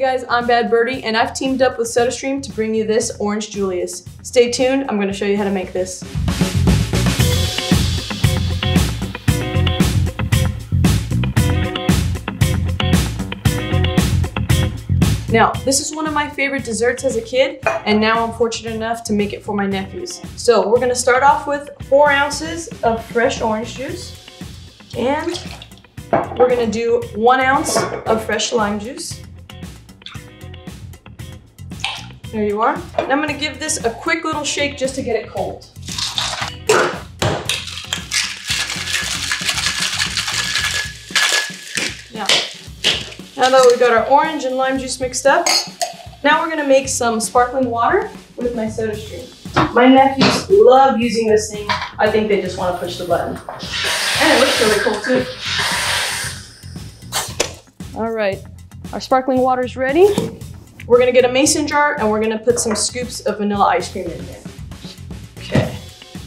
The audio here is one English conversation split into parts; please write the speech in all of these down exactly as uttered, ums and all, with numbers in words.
Hey guys, I'm Bad Birdy, and I've teamed up with SodaStream to bring you this Orange Julius. Stay tuned, I'm going to show you how to make this. Now, this is one of my favorite desserts as a kid, and now I'm fortunate enough to make it for my nephews. So we're going to start off with four ounces of fresh orange juice, and we're going to do one ounce of fresh lime juice. There you are. And I'm going to give this a quick little shake just to get it cold. Now, now that we've got our orange and lime juice mixed up, now we're going to make some sparkling water with my SodaStream. My nephews love using this thing. I think they just want to push the button. And it looks really cool too. All right, our sparkling water's ready. We're gonna get a mason jar and we're gonna put some scoops of vanilla ice cream in there. Okay.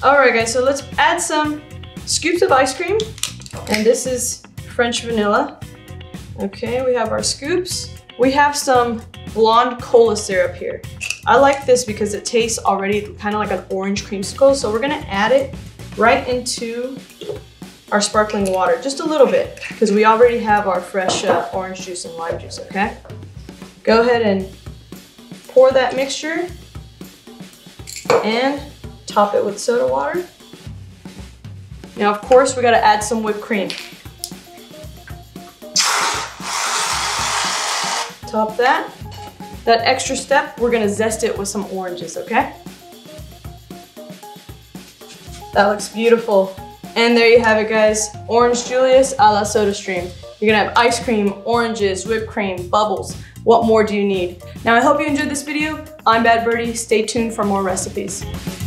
All right guys, so let's add some scoops of ice cream. And this is French vanilla. Okay, we have our scoops. We have some blonde cola syrup here. I like this because it tastes already kind of like an orange creamsicle. So we're gonna add it right into our sparkling water, just a little bit, because we already have our fresh uh, orange juice and lime juice, okay? Go ahead and pour that mixture and top it with soda water. Now, of course, we gotta add some whipped cream. Top that. That extra step, we're gonna zest it with some oranges, okay? That looks beautiful. And there you have it, guys. Orange Julius a la SodaStream. You're gonna have ice cream, oranges, whipped cream, bubbles. What more do you need? Now, I hope you enjoyed this video. I'm Bad Birdy. Stay tuned for more recipes.